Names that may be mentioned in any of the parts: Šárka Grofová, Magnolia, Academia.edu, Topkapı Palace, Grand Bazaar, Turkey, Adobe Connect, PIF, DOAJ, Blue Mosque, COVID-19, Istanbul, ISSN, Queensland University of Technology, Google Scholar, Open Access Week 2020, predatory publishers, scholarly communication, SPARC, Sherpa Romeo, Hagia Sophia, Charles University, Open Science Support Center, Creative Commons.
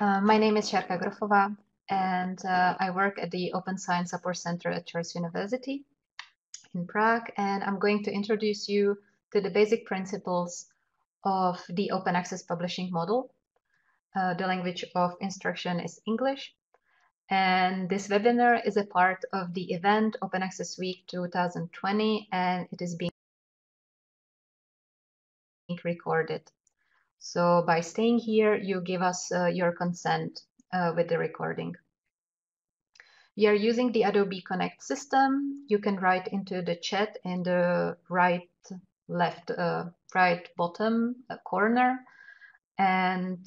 My name is Šárka Grofová, and I work at the Open Science Support Center at Charles University in Prague, and I'm going to introduce you to the basic principles of the open access publishing model. The language of instruction is English, and this webinar is a part of the event Open Access Week 2020, and it is being recorded. So by staying here, you give us your consent with the recording. We are using the Adobe Connect system. You can write into the chat in the right bottom corner, and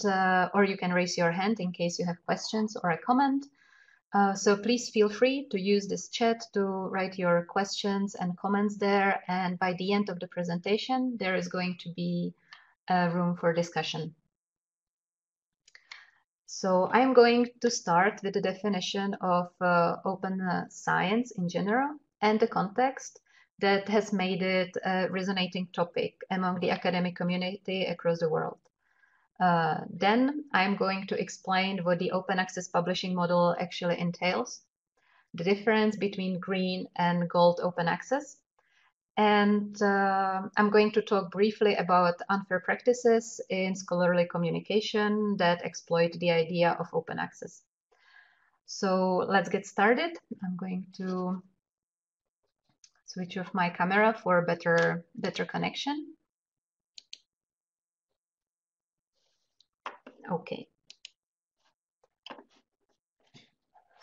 or you can raise your hand in case you have questions or a comment. So please feel free to use this chat to write your questions and comments there. And by the end of the presentation, there is going to be room for discussion. So I'm going to start with the definition of open science in general and the context that has made it a resonating topic among the academic community across the world. Then I'm going to explain what the open access publishing model actually entails, the difference between green and gold open access, and I'm going to talk briefly about unfair practices in scholarly communication that exploit the idea of open access. So let's get started. I'm going to switch off my camera for better connection. Okay.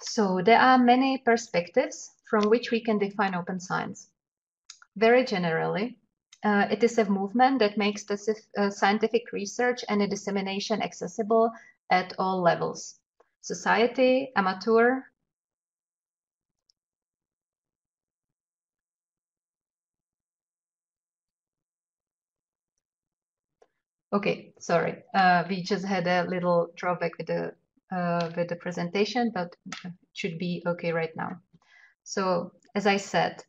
So there are many perspectives from which we can define open science. Very generally, it is a movement that makes scientific research and dissemination accessible at all levels: society, amateur, okay, sorry, we just had a little drawback with the presentation, but it should be okay right now. So, as I said,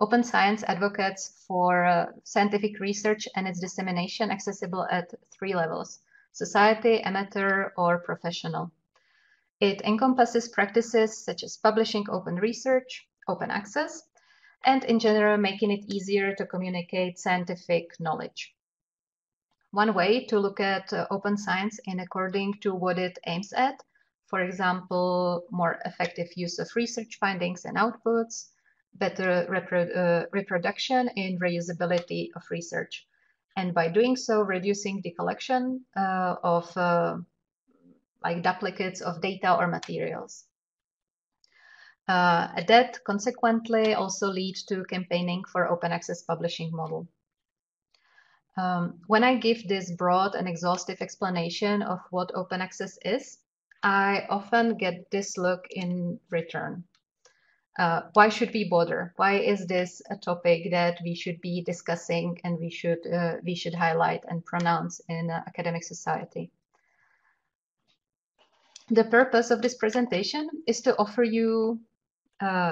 open science advocates for scientific research and its dissemination accessible at three levels: society, amateur, or professional. It encompasses practices such as publishing open research, open access, and in general, making it easier to communicate scientific knowledge. One way to look at open science in according to what it aims at, for example, more effective use of research findings and outputs, better reproduction and reusability of research, and by doing so, reducing the collection of like duplicates of data or materials. That consequently also leads to campaigning for open access publishing model. When I give this broad and exhaustive explanation of what open access is, I often get this look in return. Why should we bother? Why is this a topic that we should be discussing and we should highlight and pronounce in academic society? The purpose of this presentation is to offer you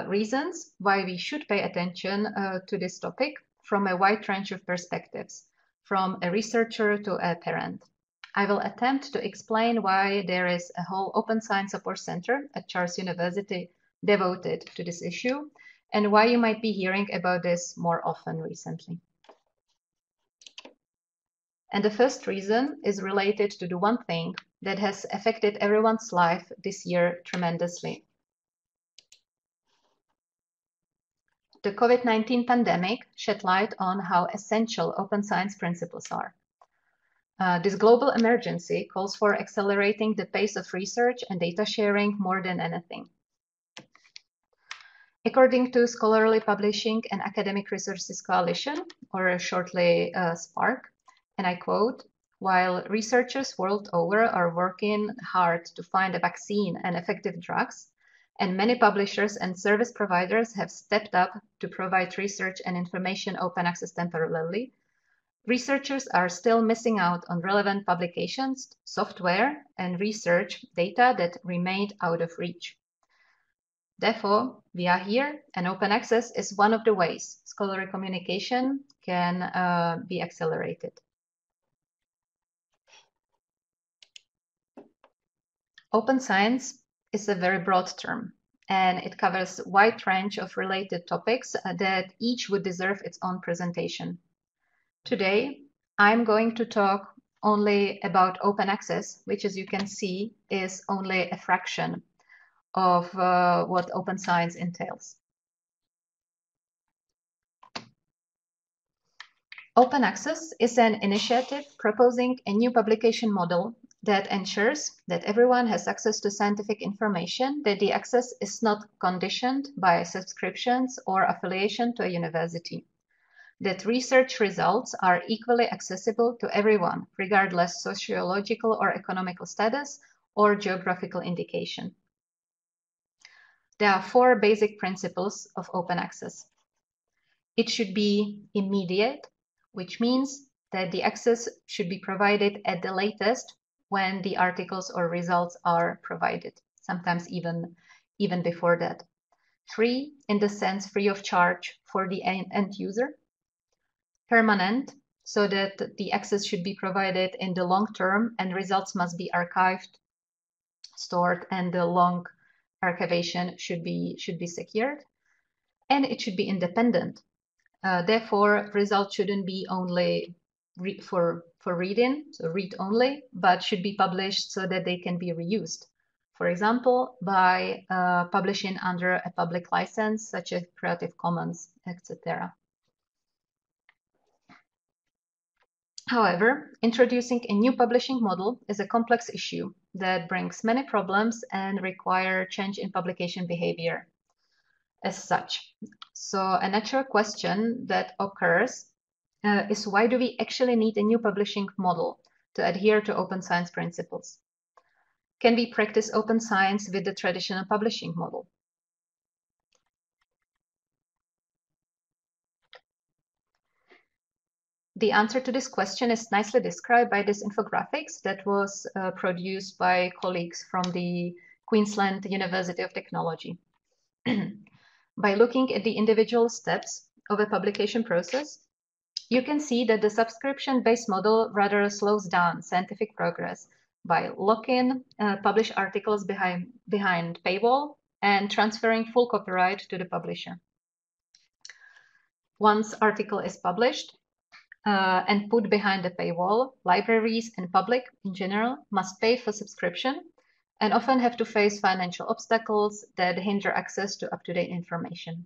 reasons why we should pay attention to this topic from a wide range of perspectives, from a researcher to a parent. I will attempt to explain why there is a whole Open Science Support Center at Charles University devoted to this issue, and why you might be hearing about this more often recently. And the first reason is related to the one thing that has affected everyone's life this year tremendously: the COVID-19 pandemic shed light on how essential open science principles are. This global emergency calls for accelerating the pace of research and data sharing more than anything. According to Scholarly Publishing and Academic Resources Coalition, or shortly SPARC, and I quote, "While researchers world over are working hard to find a vaccine and effective drugs, and many publishers and service providers have stepped up to provide research and information open access temporarily, researchers are still missing out on relevant publications, software, and research data that remained out of reach. Therefore, we are here, and open access is one of the ways scholarly communication can be accelerated." Open science is a very broad term, and it covers a wide range of related topics that each would deserve its own presentation. Today, I'm going to talk only about open access, which, as you can see, is only a fraction of what open science entails. Open access is an initiative proposing a new publication model that ensures that everyone has access to scientific information, that the access is not conditioned by subscriptions or affiliation to a university, that research results are equally accessible to everyone, regardless of sociological or economical status or geographical indication. There are four basic principles of open access. It should be immediate, which means that the access should be provided at the latest when the articles or results are provided, sometimes even before that. Free, in the sense free of charge for the end user. Permanent, so that the access should be provided in the long term and results must be archived, stored, and the long archivation should be secured. And it should be independent. Therefore, results shouldn't be only for reading, so read only, but should be published so that they can be reused. For example, by publishing under a public license, such as Creative Commons, etc. However, introducing a new publishing model is a complex issue that brings many problems and requires change in publication behavior as such. So a natural question that occurs is why do we actually need a new publishing model to adhere to open science principles? Can we practice open science with the traditional publishing model? The answer to this question is nicely described by this infographics that was produced by colleagues from the Queensland University of Technology. By looking at the individual steps of a publication process, you can see that the subscription-based model rather slows down scientific progress by locking published articles behind paywall and transferring full copyright to the publisher. Once article is published, and put behind the paywall, libraries and public in general must pay for subscription and often have to face financial obstacles that hinder access to up-to-date information.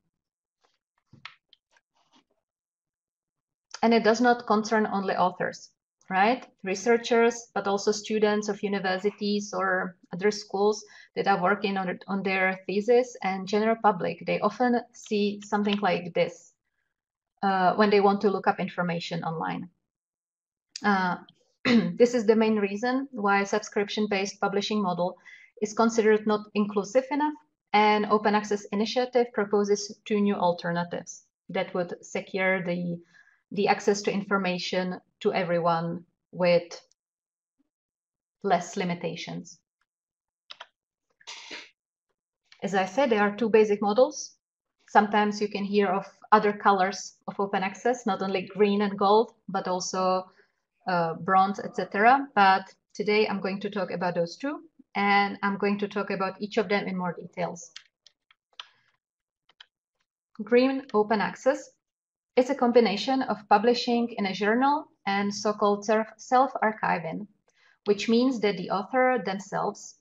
And it does not concern only authors, right? Researchers, but also students of universities or other schools that are working on their thesis and general public, they often see something like this when they want to look up information online. This is the main reason why subscription-based publishing model is considered not inclusive enough, and Open Access Initiative proposes two new alternatives that would secure the access to information to everyone with less limitations. As I said, there are two basic models. Sometimes you can hear of other colors of open access, not only green and gold, but also bronze, etc. But today I'm going to talk about those two, and I'm going to talk about each of them in more details. Green open access is a combination of publishing in a journal and so-called self-archiving, which means that the author themselves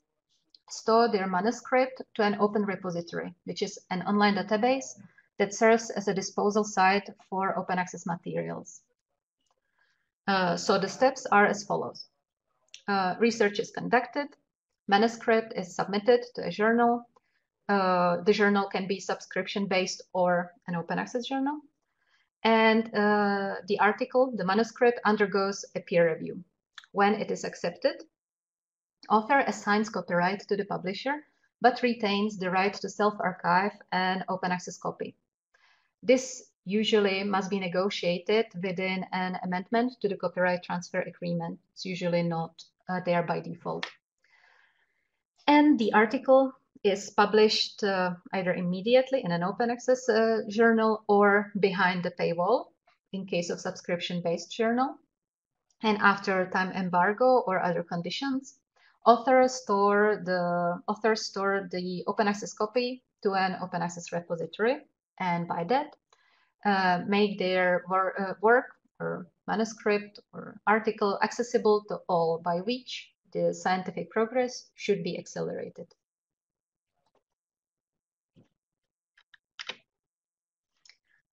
store their manuscript to an open repository, which is an online database that serves as a disposal site for open access materials. So the steps are as follows. Research is conducted, manuscript is submitted to a journal. The journal can be subscription-based or an open access journal. And the article, the manuscript, undergoes a peer review. When it is accepted, author assigns copyright to the publisher, but retains the right to self-archive and open access copy. This usually must be negotiated within an amendment to the copyright transfer agreement. It's usually not there by default. And the article is published either immediately in an open access journal or behind the paywall in case of subscription-based journal. And after time embargo or other conditions, Authors store the open access copy to an open access repository, and by that make their work or manuscript or article accessible to all, by which the scientific progress should be accelerated.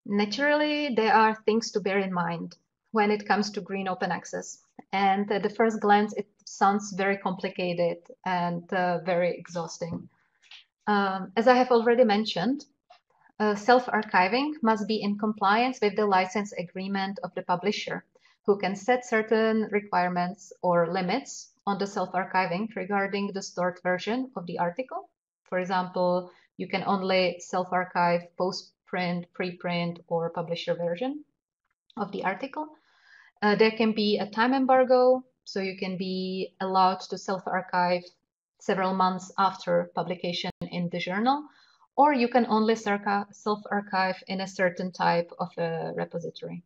Naturally, there are things to bear in mind when it comes to green open access. And at the first glance, it sounds very complicated and very exhausting. As I have already mentioned, self-archiving must be in compliance with the license agreement of the publisher, who can set certain requirements or limits on the self-archiving regarding the stored version of the article. For example, you can only self-archive post-print, preprint, or publisher version of the article. There can be a time embargo, so you can be allowed to self-archive several months after publication in the journal, or you can only self-archive in a certain type of a repository.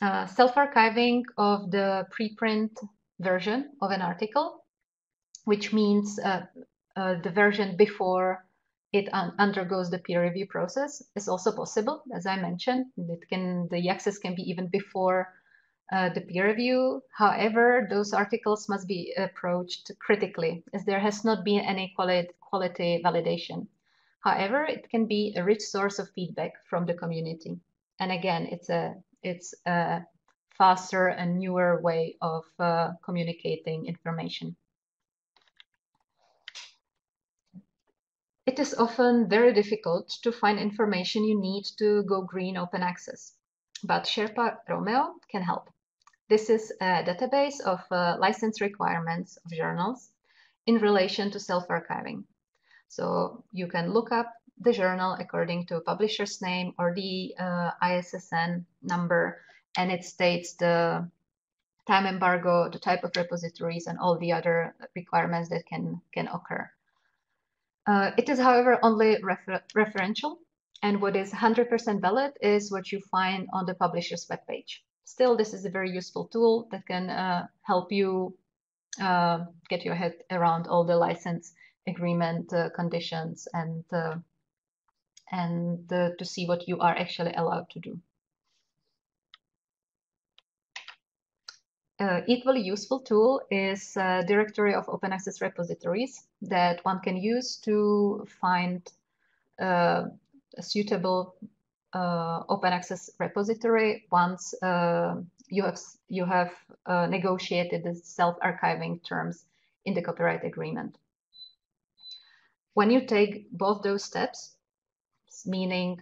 Self-archiving of the preprint version of an article, which means the version before it undergoes the peer review process, is also possible. As I mentioned, the access can be even before the peer review. However, those articles must be approached critically, as there has not been any quality validation. However, it can be a rich source of feedback from the community. And again, it's a faster and newer way of communicating information. It is often very difficult to find information you need to go green open access, but Sherpa Romeo can help. This is a database of license requirements of journals in relation to self-archiving. So you can look up the journal according to a publisher's name or the ISSN number, and it states the time embargo, the type of repositories, and all the other requirements that can occur. It is, however, only referential, and what is 100% valid is what you find on the publisher's webpage. Still, this is a very useful tool that can help you get your head around all the license agreement conditions and to see what you are actually allowed to do. Equally useful tool is directory of open access repositories that one can use to find a suitable open access repository once you have negotiated the self-archiving terms in the copyright agreement. When you take both those steps, meaning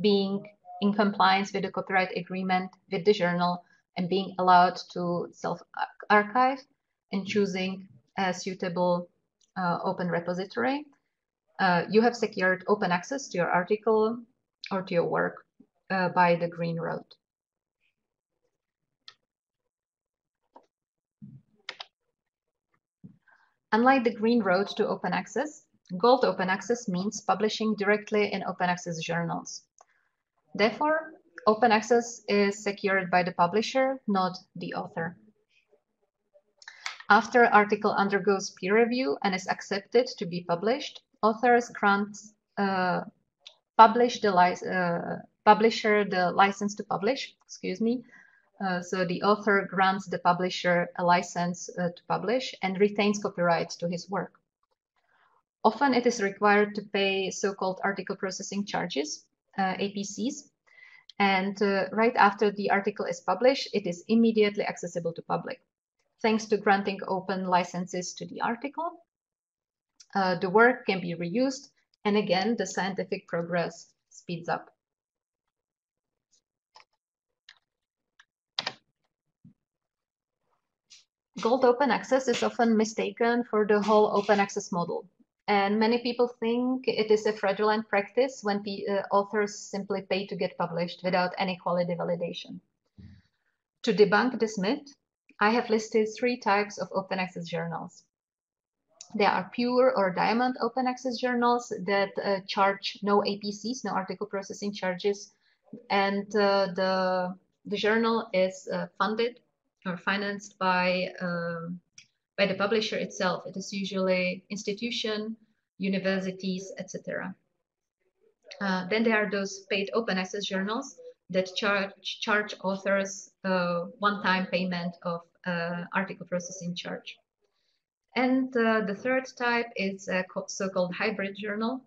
being in compliance with the copyright agreement with the journal and being allowed to self-archive, and choosing a suitable open repository, you have secured open access to your article or to your work by the green road. Unlike the green road to open access, gold open access means publishing directly in open access journals. Therefore, open access is secured by the publisher, not the author. After article undergoes peer review and is accepted to be published, authors grant publisher the license to publish. Excuse me. So the author grants the publisher a license to publish and retains copyright to his work. Often it is required to pay so-called article processing charges, APCs. And right after the article is published, it is immediately accessible to public. Thanks to granting open licenses to the article, the work can be reused, and again, the scientific progress speeds up. Gold open access is often mistaken for the whole open access model, and many people think it is a fraudulent practice when the authors simply pay to get published without any quality validation. To debunk this myth, I have listed three types of open access journals. There are pure or diamond open access journals that charge no APCs, no article processing charges, and The journal is funded or financed by the publisher itself. It is usually institution, universities, etc. Then there are those paid open access journals that charge authors one-time payment of article processing charge. And the third type is a so-called hybrid journal,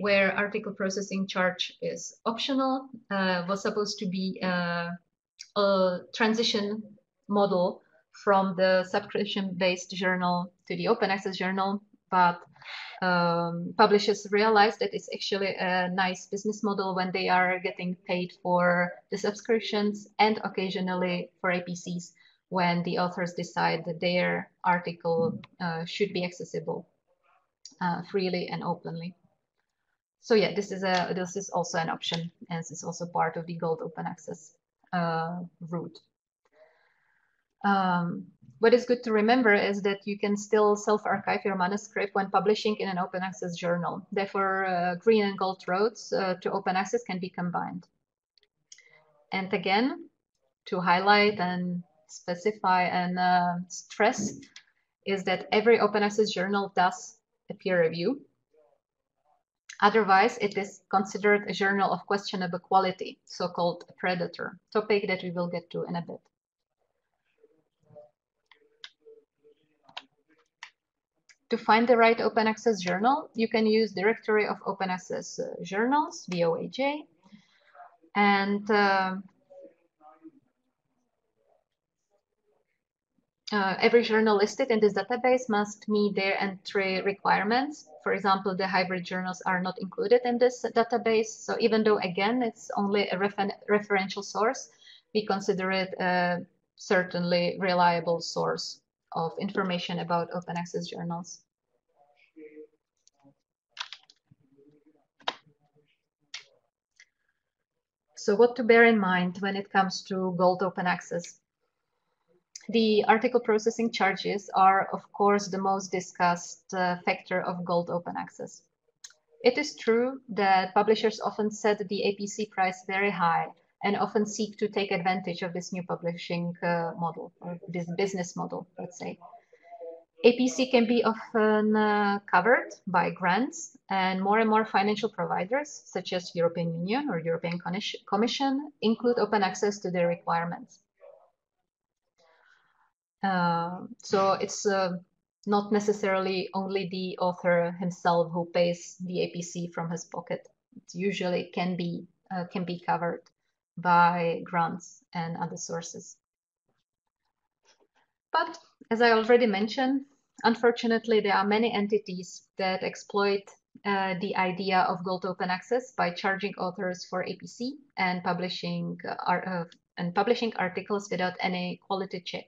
where article processing charge is optional, was supposed to be a transition model from the subscription-based journal to the open access journal, but publishers realized that it's actually a nice business model when they are getting paid for the subscriptions and occasionally for APCs when the authors decide that their article should be accessible freely and openly. So yeah, this is also an option, and this is also part of the gold open access route. What is good to remember is that you can still self-archive your manuscript when publishing in an open access journal. Therefore, green and gold roads to open access can be combined. And again, to highlight and specify and stress is that every open access journal does a peer review. Otherwise, it is considered a journal of questionable quality, so-called predator, topic that we will get to in a bit. To find the right open access journal, you can use Directory of Open Access Journals, DOAJ, and every journal listed in this database must meet their entry requirements. For example, the hybrid journals are not included in this database. So even though, again, it's only a referential source, we consider it a certainly reliable source of information about open access journals. So what to bear in mind when it comes to gold open access? The article processing charges are, of course, the most discussed factor of gold open access. It is true that publishers often set the APC price very high and often seek to take advantage of this new publishing model, or this business model, let's say. APC can be often covered by grants, and more financial providers, such as European Union or European Commission, include open access to their requirements. So it's not necessarily only the author himself who pays the APC from his pocket. It usually can be covered by grants and other sources. But as I already mentioned, unfortunately, there are many entities that exploit the idea of gold open access by charging authors for APC and publishing articles without any quality check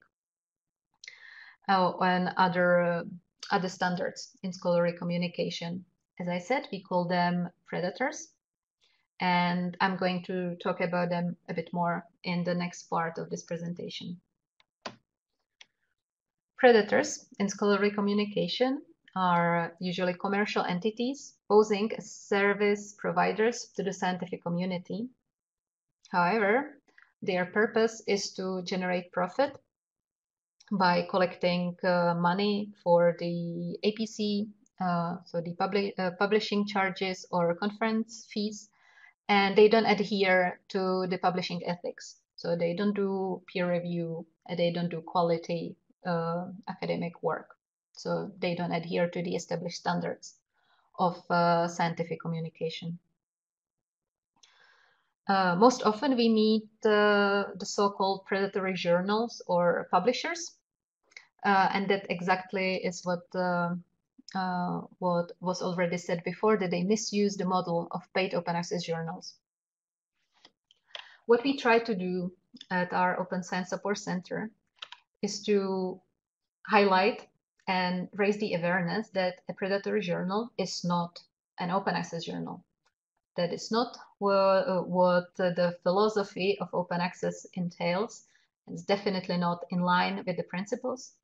and other standards in scholarly communication. As I said, we call them predators, and I'm going to talk about them a bit more in the next part of this presentation. Predators in scholarly communication are usually commercial entities posing as service providers to the scientific community. However, their purpose is to generate profit by collecting money for the APC, so the publishing charges or conference fees, and they don't adhere to the publishing ethics. So they don't do peer review, and they don't do quality academic work. So they don't adhere to the established standards of scientific communication. Most often we meet the so-called predatory journals or publishers, and that exactly is what was already said before, that they misuse the model of paid open access journals. What we try to do at our Open Science Support Center is to highlight and raise the awareness that a predatory journal is not an open access journal. That is not what the philosophy of open access entails. It's definitely not in line with the principles.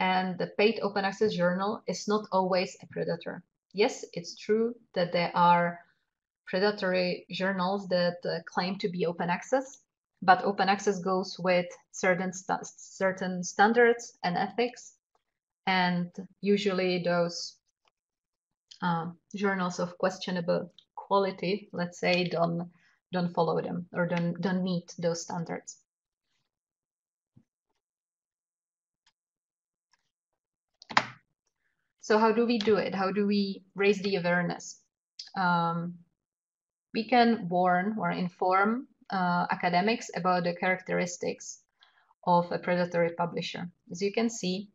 And the paid open access journal is not always a predator. Yes, it's true that there are predatory journals that claim to be open access, but open access goes with certain standards and ethics, and usually those journals of questionable quality, let's say, don't follow them or don't meet those standards. So how do we do it? How do we raise the awareness? We can warn or inform academics about the characteristics of a predatory publisher. As you can see,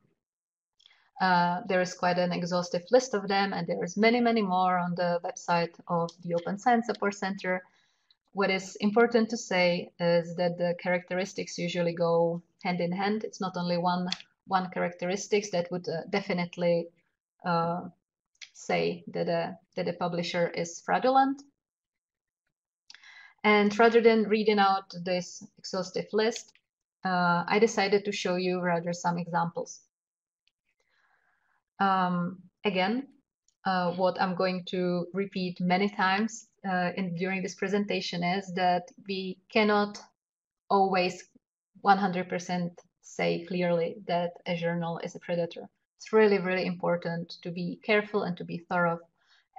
there is quite an exhaustive list of them, and there is many, many more on the website of the Open Science Support Center. What is important to say is that the characteristics usually go hand in hand. It's not only one characteristics that would definitely say that a publisher is fraudulent. And rather than reading out this exhaustive list, I decided to show you rather some examples. Again, what I'm going to repeat many times during this presentation is that we cannot always 100% say clearly that a journal is a predator. It's really, really important to be careful and to be thorough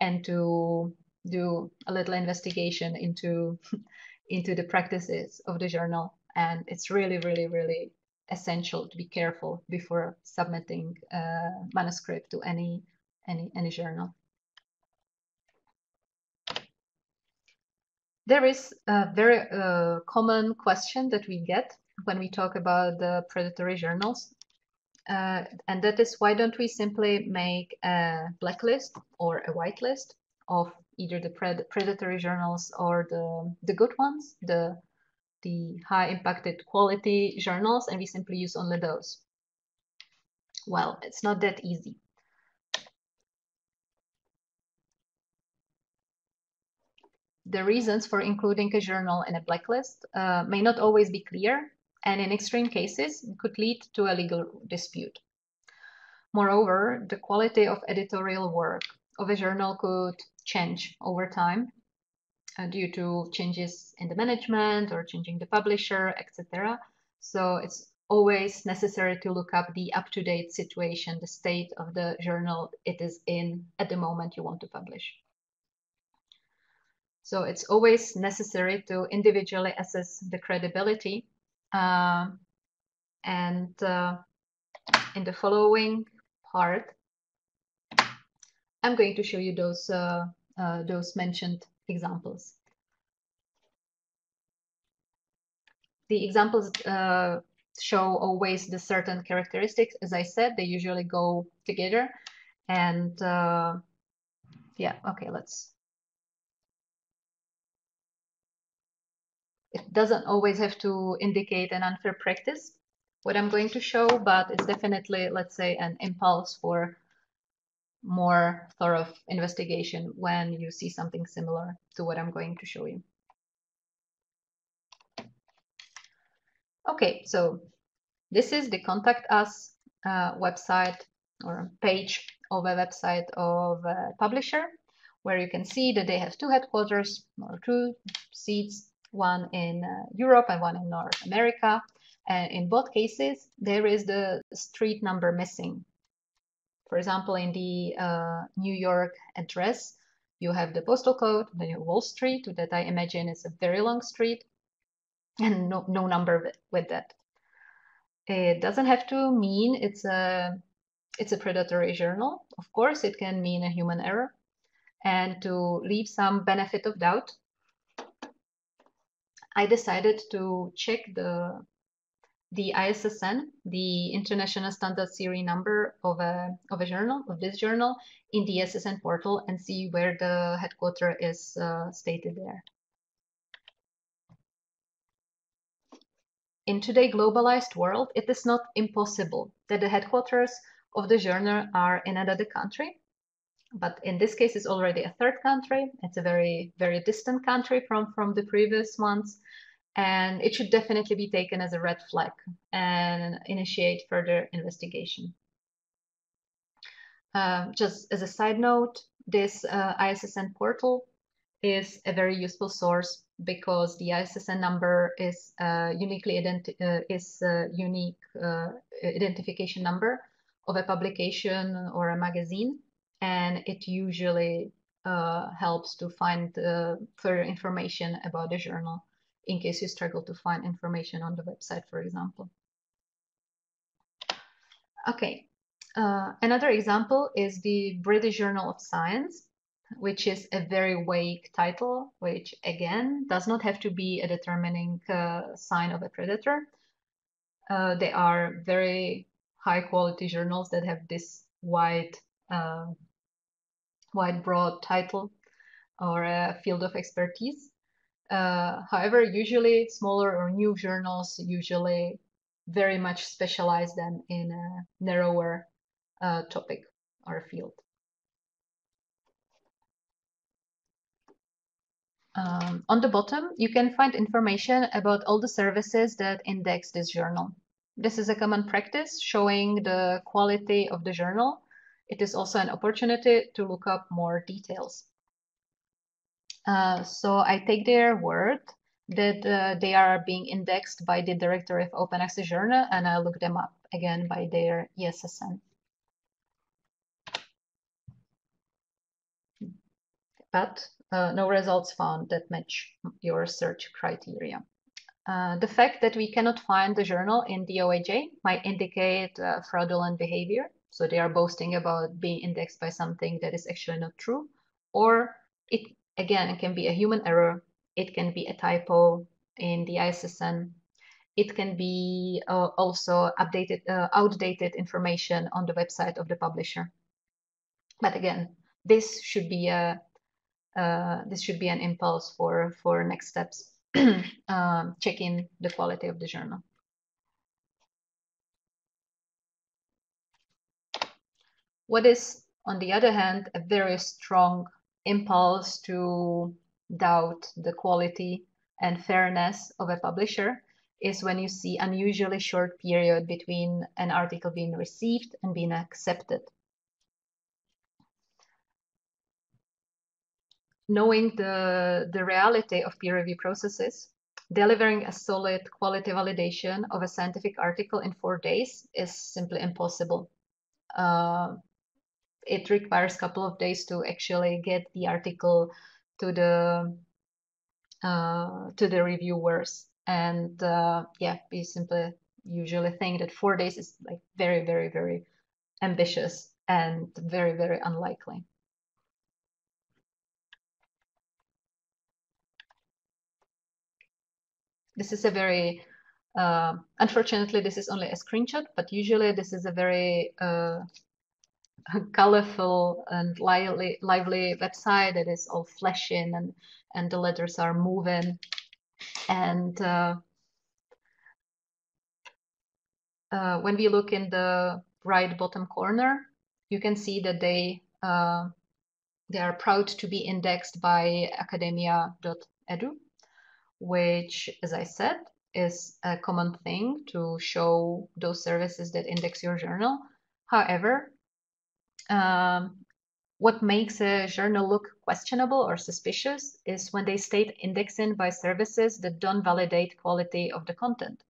and to do a little investigation into the practices of the journal. And it's really, really, really essential to be careful before submitting a manuscript to any journal. There is a very common question that we get when we talk about the predatory journals, and that is, why don't we simply make a blacklist or a whitelist of either the predatory journals or the good ones, the high impacted quality journals, and we simply use only those? Well, it's not that easy. The reasons for including a journal in a blacklist may not always be clear, and in extreme cases, it could lead to a legal dispute. Moreover, the quality of editorial work of a journal could change over time due to changes in the management or changing the publisher, etc. So it's always necessary to look up the up-to-date situation, the state of the journal it is in at the moment you want to publish. So it's always necessary to individually assess the credibility. And in the following part, I'm going to show you those mentioned examples. The examples show always the certain characteristics. As I said, they usually go together. And yeah, okay, let's. It doesn't always have to indicate an unfair practice, what I'm going to show, but it's definitely, let's say, an impulse for more thorough investigation when you see something similar to what I'm going to show you. Okay, so this is the Contact Us website or page of a website of a publisher, where you can see that they have two headquarters or two seats, one in Europe and one in North America. And in both cases, there is the street number missing. For example, in the New York address, you have the postal code, then you have Wall Street, that I imagine is a very long street, and no number with that. It doesn't have to mean it's a predatory journal. Of course, it can mean a human error. And to leave some benefit of doubt, I decided to check the ISSN, the International Standard Serial Number of a journal, of this journal, in the ISSN portal and see where the headquarter is stated there. In today's globalized world, it is not impossible that the headquarters of the journal are in another country, but in this case, it's already a third country. It's a very, very distant country from the previous ones. And it should definitely be taken as a red flag and initiate further investigation. Just as a side note, this ISSN portal is a very useful source because the ISSN number is unique identification number of a publication or a magazine, and it usually helps to find further information about the journal in case you struggle to find information on the website, for example. Okay, another example is the British Journal of Science, which is a very vague title, which again does not have to be a determining sign of a predator. They are very high quality journals that have this wide, broad title or a field of expertise. However, usually smaller or new journals usually very much specialize them in a narrower topic or field. On the bottom, you can find information about all the services that index this journal. This is a common practice showing the quality of the journal. It is also an opportunity to look up more details. So I take their word that they are being indexed by the Directorate of Open Access Journal, and I look them up again by their ISSN. But no results found that match your search criteria. The fact that we cannot find the journal in DOAJ might indicate fraudulent behavior. So they are boasting about being indexed by something that is actually not true. Or it, again, it can be a human error. It can be a typo in the ISSN. It can be also outdated information on the website of the publisher. But again, this should be a an impulse for next steps, checking the quality of the journal. What is, on the other hand, a very strong impulse to doubt the quality and fairness of a publisher is when you see unusually short period between an article being received and being accepted. Knowing the reality of peer review processes, delivering a solid quality validation of a scientific article in 4 days is simply impossible. It requires a couple of days to actually get the article to the reviewers, and yeah, we simply usually think that 4 days is like very, very, very ambitious and very, very unlikely. This is a very, unfortunately, this is only a screenshot, but usually this is a very colorful and lively website that is all flashing, and the letters are moving. And when we look in the right bottom corner, you can see that they are proud to be indexed by Academia.edu. Which, as I said, is a common thing to show those services that index your journal. However, what makes a journal look questionable or suspicious is when they state indexing by services that don't validate quality of the content.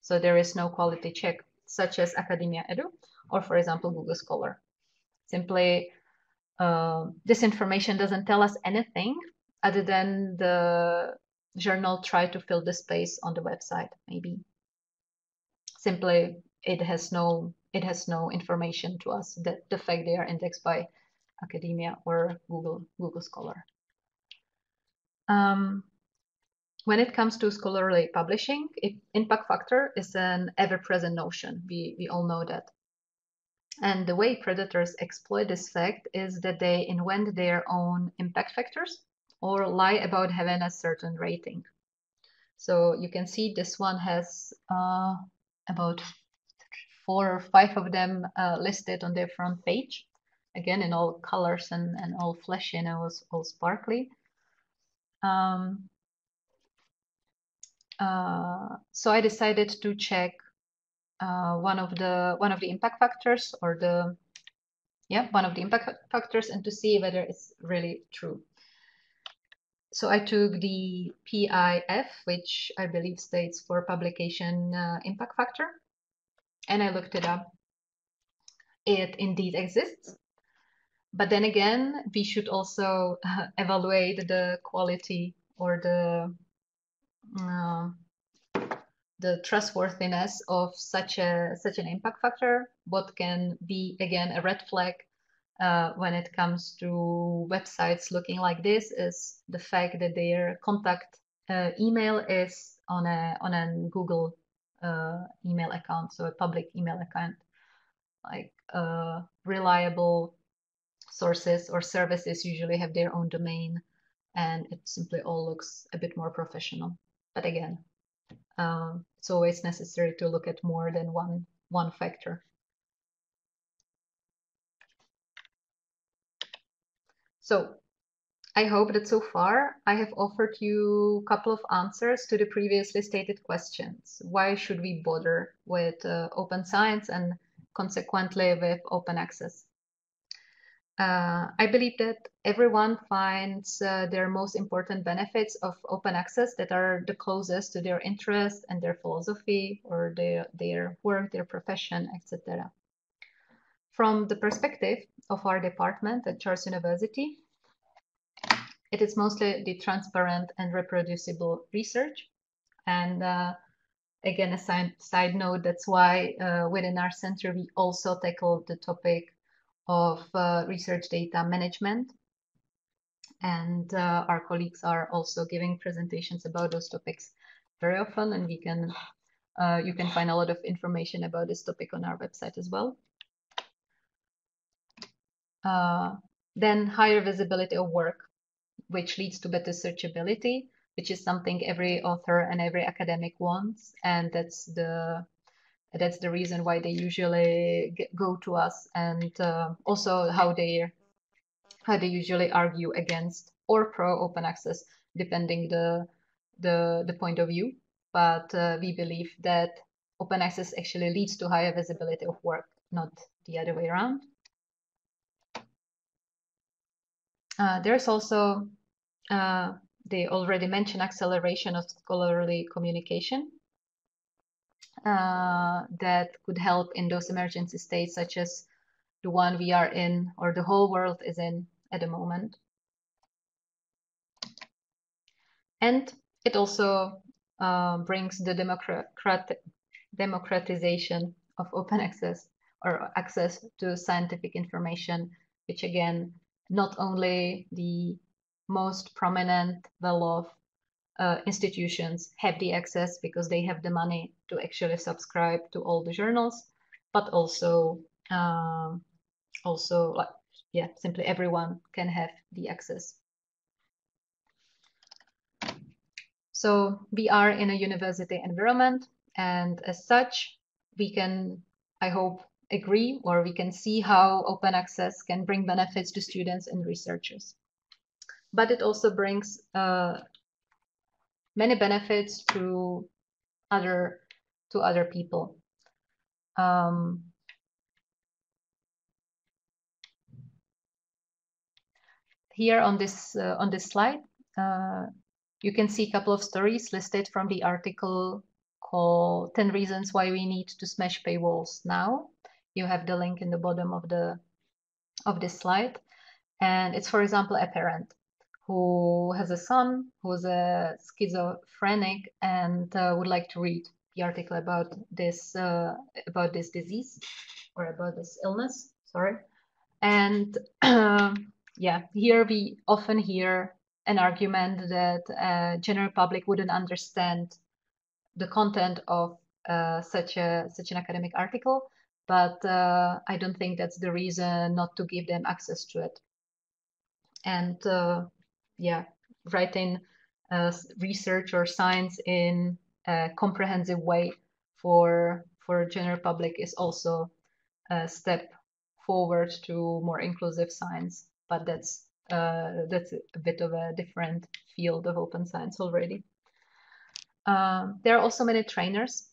So there is no quality check, such as Academia.edu or, for example, Google Scholar. Simply, this information doesn't tell us anything other than the journal try to fill the space on the website, maybe. Simply, it has no information to us that the fact they are indexed by Academia or Google Scholar. When it comes to scholarly publishing, impact factor is an ever-present notion. We all know that. And the way predators exploit this fact is that they invent their own impact factors or lie about having a certain rating. So you can see this one has about 4 or 5 of them listed on their front page, again in all colors and all flashy and all sparkly. So I decided to check one of the impact factors, or the one of the impact factors, and to see whether it's really true. So I took the PIF, which I believe states for Publication Impact Factor, and I looked it up. It indeed exists. But then again, we should also evaluate the quality or the trustworthiness of such an impact factor. What can be, again, a red flag when it comes to websites looking like this is the fact that their contact email is on a Google email account, so a public email account. Like reliable sources or services usually have their own domain, and it simply all looks a bit more professional. But again, it's always necessary to look at more than one factor. So I hope that so far I have offered you a couple of answers to the previously stated questions. Why should we bother with open science and consequently with open access? I believe that everyone finds their most important benefits of open access that are the closest to their interest and their philosophy or their work, their profession, etc. From the perspective of our department at Charles University, it is mostly the transparent and reproducible research. And again, a side note, that's why within our center, we also tackle the topic of research data management. And our colleagues are also giving presentations about those topics very often. And we can, you can find a lot of information about this topic on our website as well. Then higher visibility of work, which leads to better searchability, which is something every author and every academic wants. And that's the reason why they usually go to us, and also how they usually argue against or pro open access, depending the point of view. But we believe that open access actually leads to higher visibility of work, not the other way around. There's also the already mentioned acceleration of scholarly communication that could help in those emergency states such as the one we are in, or the whole world is in at the moment. And it also brings the democratization of open access or access to scientific information, which again, not only the most prominent, well-off institutions have the access because they have the money to actually subscribe to all the journals, but also, simply everyone can have the access. So we are in a university environment, and as such, we can, I hope, agree, or we can see how open access can bring benefits to students and researchers. But it also brings many benefits to other people. Here on this slide, you can see a couple of stories listed from the article called 10 Reasons Why We Need to Smash Paywalls Now. You have the link in the bottom of this slide. And it's, for example, a parent who has a son who's a schizophrenic and would like to read the article about this disease or about this illness. Sorry. And here we often hear an argument that general public wouldn't understand the content of such an academic article. But I don't think that's the reason not to give them access to it. And writing research or science in a comprehensive way for general public is also a step forward to more inclusive science. But that's a bit of a different field of open science already. There are also many trainers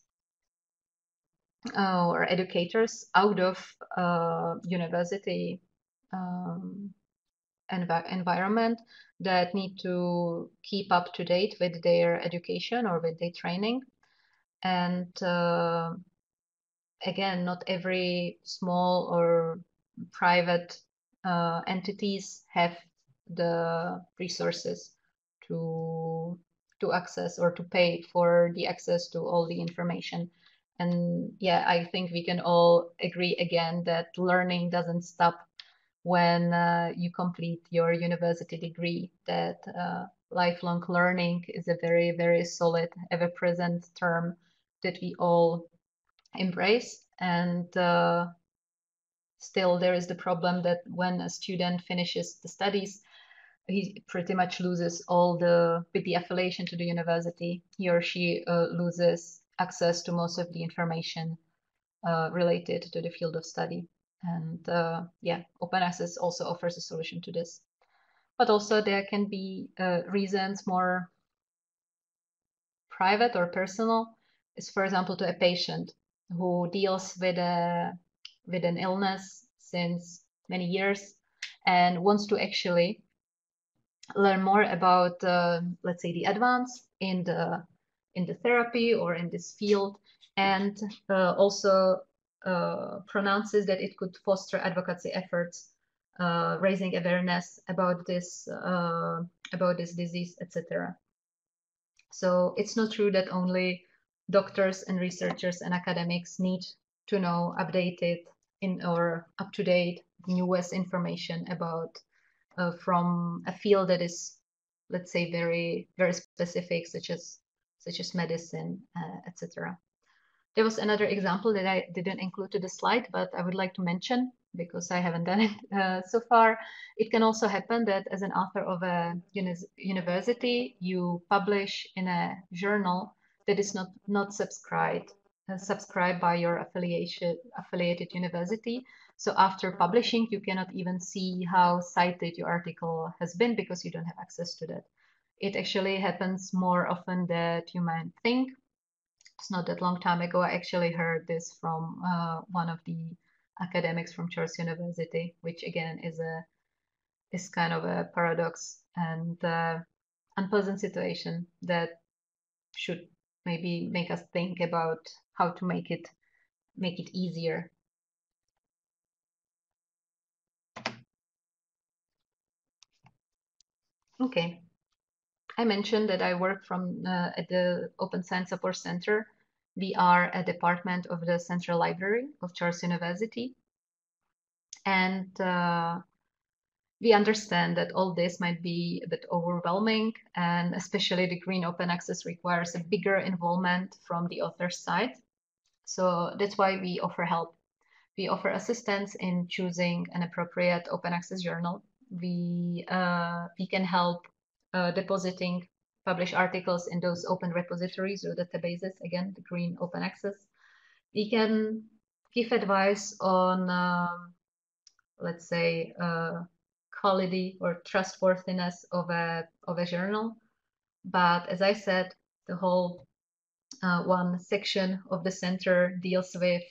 or educators out of university environment that need to keep up to date with their education or with their training. And again, not every small or private entities have the resources to access or to pay for the access to all the information. And yeah, I think we can all agree again that learning doesn't stop when you complete your university degree, that lifelong learning is a very, very solid, ever-present term that we all embrace. And still there is the problem that when a student finishes the studies, he pretty much loses all the, with the affiliation to the university, he or she loses access to most of the information related to the field of study. And yeah, Open Access also offers a solution to this. But also there can be reasons more private or personal. It's, for example, to a patient who deals with an illness since many years and wants to actually learn more about, let's say, the advance in the therapy or in this field, and also pronounces that it could foster advocacy efforts, raising awareness about this disease, etc. So it's not true that only doctors and researchers and academics need to know updated or up-to-date newest information about from a field that is, let's say, very, very specific, such as medicine, etc. There was another example that I didn't include to the slide, but I would like to mention because I haven't done it so far. It can also happen that as an author of a university, you publish in a journal that is not subscribed by your affiliated university. So after publishing, you cannot even see how cited your article has been because you don't have access to that. It actually happens more often than you might think. It's not that long time ago, I actually heard this from one of the academics from Charles University, which again is kind of a paradox and unpleasant situation that should maybe make us think about how to make it easier. Okay. I mentioned that I work at the Open Science Support Center. We are a department of the Central Library of Charles University. And we understand that all this might be a bit overwhelming, and especially the Green Open Access requires a bigger involvement from the author's side. So that's why we offer help. We offer assistance in choosing an appropriate Open Access journal. We can help depositing published articles in those open repositories or databases, again, the Green Open Access. We can give advice on, let's say, quality or trustworthiness of a journal. But as I said, the whole one section of the center deals with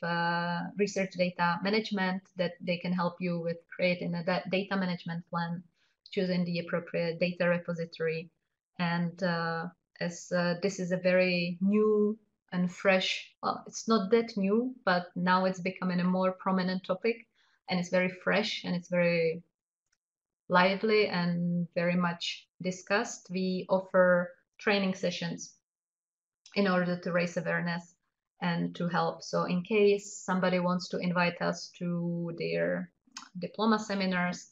research data management, that they can help you with creating a data management plan, choosing the appropriate data repository. And as this is a very new and fresh, well, it's not that new, but now it's becoming a more prominent topic, and it's very fresh and it's very lively and very much discussed. We offer training sessions in order to raise awareness and to help. So in case somebody wants to invite us to their diploma seminars,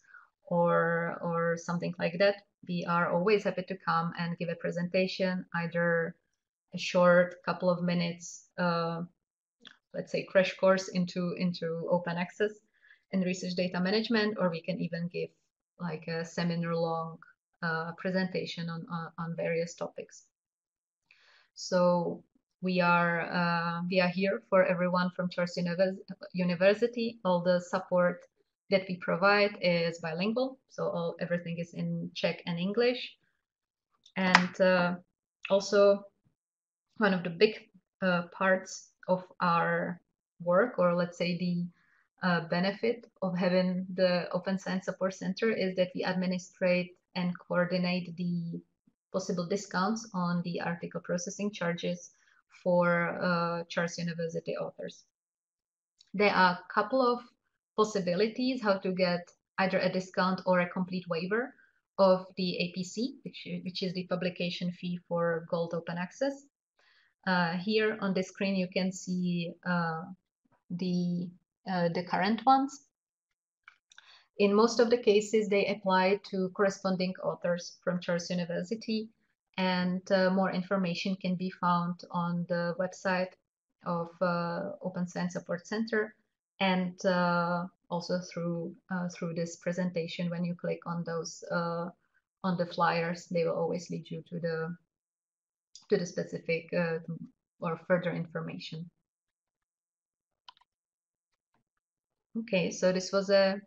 or something like that, we are always happy to come and give a presentation, either a short couple of minutes, let's say crash course into open access and research data management, or we can even give like a seminar-long presentation on various topics. So we are here for everyone from Charles University. All the support that we provide is bilingual, so everything is in Czech and English. And also one of the big parts of our work, or let's say the benefit of having the Open Science Support Center is that we administrate and coordinate the possible discounts on the article processing charges for Charles University authors. There are a couple of possibilities how to get either a discount or a complete waiver of the APC, which is the publication fee for Gold Open Access. Here on the screen, you can see the current ones. In most of the cases, they apply to corresponding authors from Charles University, and more information can be found on the website of Open Science Support Center, and also through this presentation. When you click on those on the flyers, they will always lead you to the specific or further information. Okay, so this was a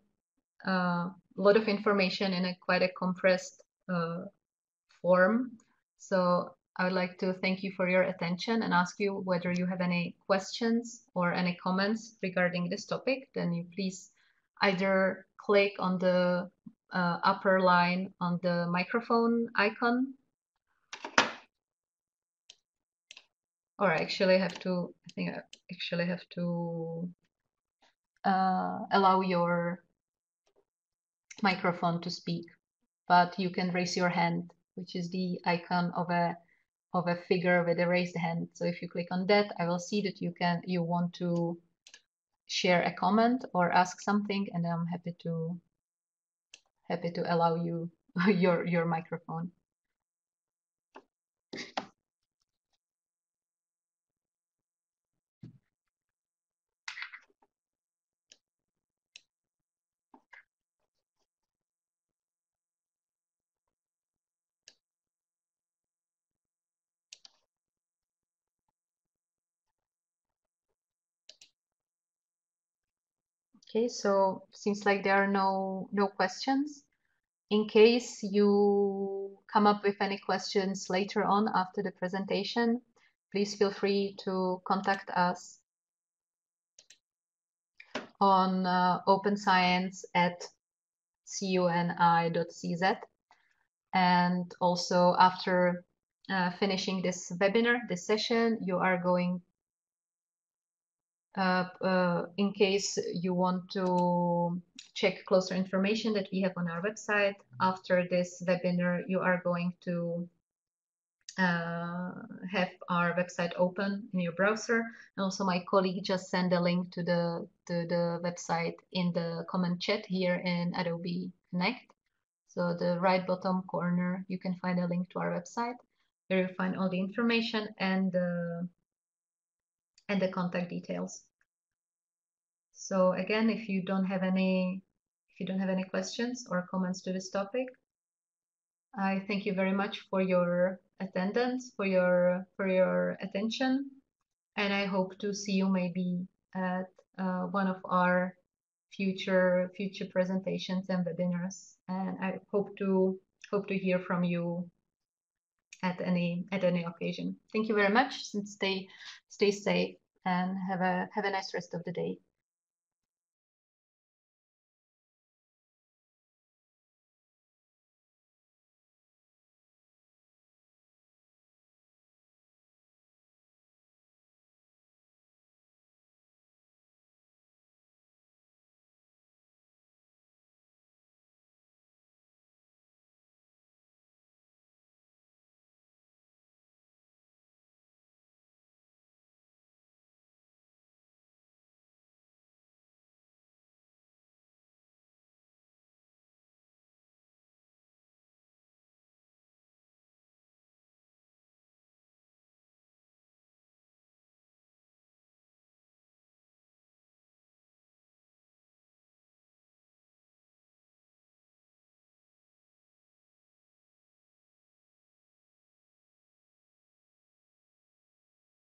lot of information in quite a compressed form. So I would like to thank you for your attention and ask you whether you have any questions or any comments regarding this topic. Then you please either click on the upper line on the microphone icon, or I actually have to, allow your microphone to speak, but you can raise your hand, which is the icon of a figure with a raised hand. So if you click on that, I will see that you want to share a comment or ask something, and I'm happy to allow you your microphone. Okay, so seems like there are no questions. In case you come up with any questions later on after the presentation, please feel free to contact us on openscience@cuni.cz. And also after finishing this webinar, this session, you are going in case you want to check closer information that we have on our website, after this webinar, you are going to have our website open in your browser. And also my colleague just sent a link to the website in the comment chat here in Adobe Connect. So the right bottom corner, you can find a link to our website where you find all the information and the contact details. So again, if you don't have any questions or comments to this topic, I thank you very much for your attendance, for your attention, and I hope to see you maybe at one of our future presentations and webinars, and I hope to hear from you at any occasion. Thank you very much, and stay safe, and have a nice rest of the day.